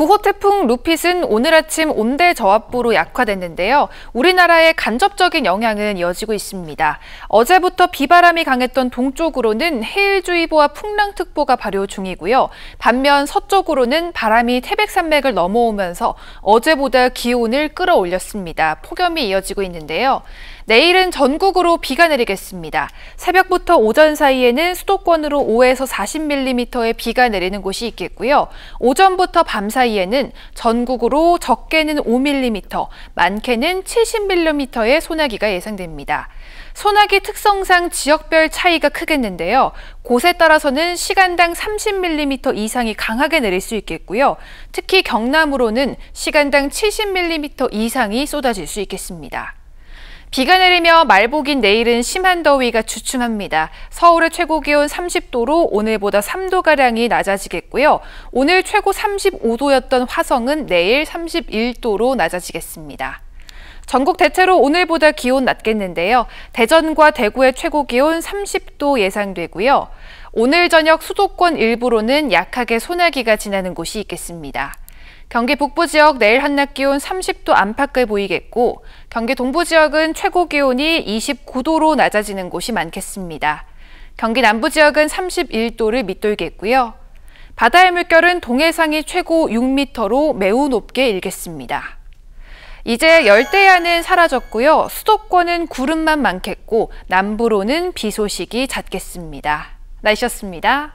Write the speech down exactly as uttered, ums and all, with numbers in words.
구 호 태풍 루핏은 오늘 아침 온대 저압부로 약화됐는데요. 우리나라에 간접적인 영향은 이어지고 있습니다. 어제부터 비바람이 강했던 동쪽으로는 해일주의보와 풍랑특보가 발효 중이고요. 반면 서쪽으로는 바람이 태백산맥을 넘어오면서 어제보다 기온을 끌어올렸습니다. 폭염이 이어지고 있는데요. 내일은 전국으로 비가 내리겠습니다. 새벽부터 오전 사이에는 수도권으로 오에서 사십 밀리미터의 비가 내리는 곳이 있겠고요. 오전부터 밤 사이에는 전국으로 적게는 오 밀리미터, 많게는 칠십 밀리미터의 소나기가 예상됩니다. 소나기 특성상 지역별 차이가 크겠는데요. 곳에 따라서는 시간당 삼십 밀리미터 이상이 강하게 내릴 수 있겠고요. 특히 경남으로는 시간당 칠십 밀리미터 이상이 쏟아질 수 있겠습니다. 비가 내리며 말복인 내일은 심한 더위가 주춤합니다. 서울의 최고 기온 삼십 도로 오늘보다 삼 도가량이 낮아지겠고요. 오늘 최고 삼십오 도였던 화성은 내일 삼십일 도로 낮아지겠습니다. 전국 대체로 오늘보다 기온 낮겠는데요. 대전과 대구의 최고 기온 삼십 도 예상되고요. 오늘 저녁 수도권 일부로는 약하게 소나기가 지나는 곳이 있겠습니다. 경기 북부 지역 내일 한낮 기온 삼십 도 안팎을 보이겠고, 경기 동부 지역은 최고 기온이 이십구 도로 낮아지는 곳이 많겠습니다. 경기 남부 지역은 삼십일 도를 밑돌겠고요. 바다의 물결은 동해상이 최고 육 미터로 매우 높게 일겠습니다. 이제 열대야는 사라졌고요. 수도권은 구름만 많겠고, 남부로는 비 소식이 잦겠습니다. 날씨였습니다.